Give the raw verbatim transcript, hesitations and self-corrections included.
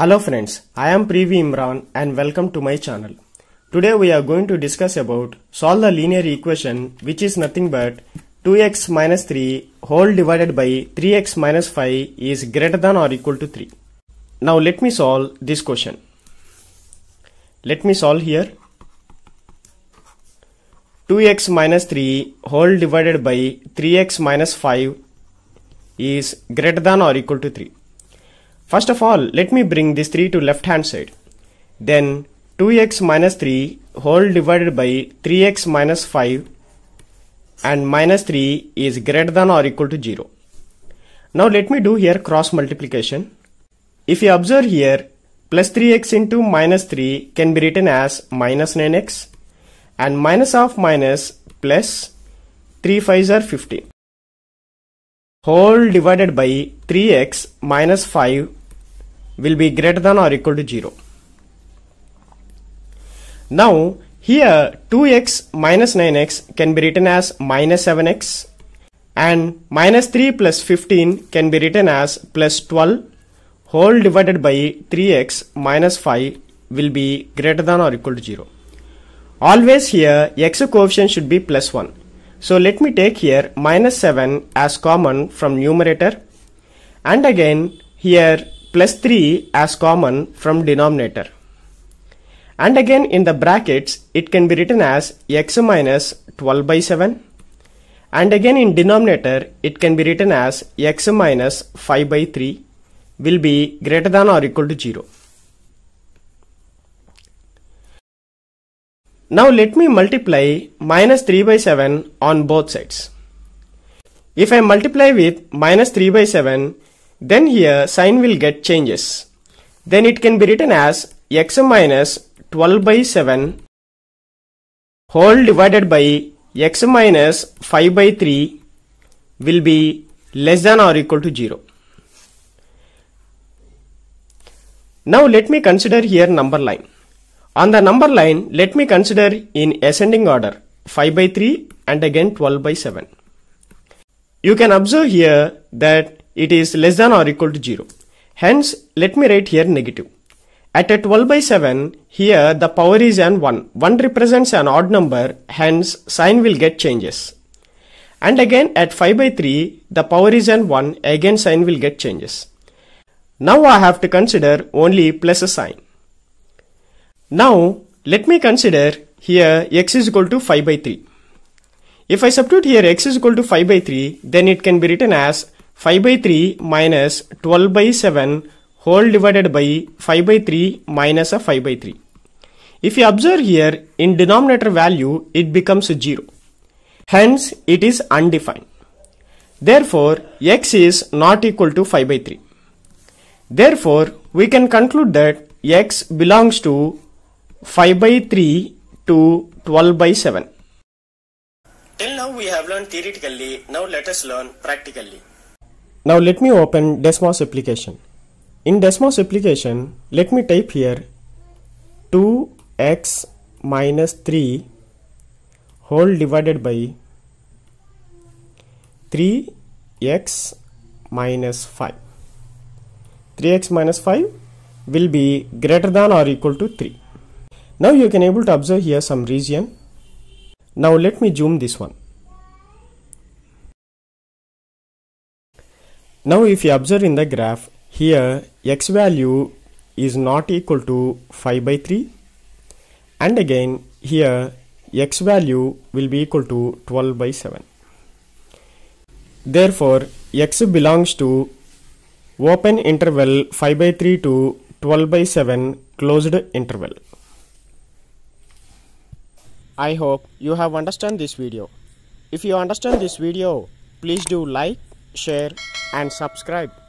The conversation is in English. Hello friends, I am Privy Imran and welcome to my channel. Today we are going to discuss about solve the linear equation which is nothing but two x minus three whole divided by three x minus five is greater than or equal to three. Now let me solve this question. Let me solve here. two x minus three whole divided by three x minus five is greater than or equal to three. First of all, let me bring this three to left hand side. Then two x minus three whole divided by three x minus five and minus three is greater than or equal to zero. Now let me do here cross multiplication. If you observe here, plus three x into minus three can be written as minus nine x and minus of minus plus three fives are fifteen. Whole divided by three x minus five will be greater than or equal to zero. Now here two x minus nine x can be written as minus seven x and minus three plus fifteen can be written as plus twelve whole divided by three x minus five will be greater than or equal to zero. Always here x coefficient should be plus one. So let me take here minus seven as common from numerator and again here plus three as common from denominator. And again in the brackets it can be written as x minus twelve by seven and again in denominator it can be written as x minus five by three will be greater than or equal to zero. Now let me multiply minus three by seven on both sides. If I multiply with minus three by seven, then here sign will get changes. Then it can be written as x minus twelve by seven whole divided by x minus five by three will be less than or equal to zero. Now let me consider here number line. On the number line, let me consider in ascending order five by three and again twelve by seven. You can observe here that it is less than or equal to zero. Hence, let me write here negative. At a twelve by seven, here the power is an one. one represents an odd number, hence sign will get changes. And again at five by three, the power is an one, again sign will get changes. Now I have to consider only plus a sign. Now, let me consider here x is equal to five by three. If I substitute here x is equal to five by three, then it can be written as five by three minus twelve by seven whole divided by five by three minus a five by three. If you observe here, in denominator value, it becomes zero. Hence, it is undefined. Therefore, x is not equal to five by three. Therefore, we can conclude that x belongs to five by three to twelve by seven. Till now we have learned theoretically, now let us learn practically. Now let me open Desmos application. In Desmos application, let me type here two x minus three whole divided by three x minus five. three x minus five will be greater than or equal to three. Now you can able to observe here some region. Now let me zoom this one. Now if you observe in the graph, here x value is not equal to five by three and again here x value will be equal to twelve by seven. Therefore x belongs to open interval five by three to twelve by seven closed interval. I hope you have understood this video. If you understand this video, please do like, share and subscribe.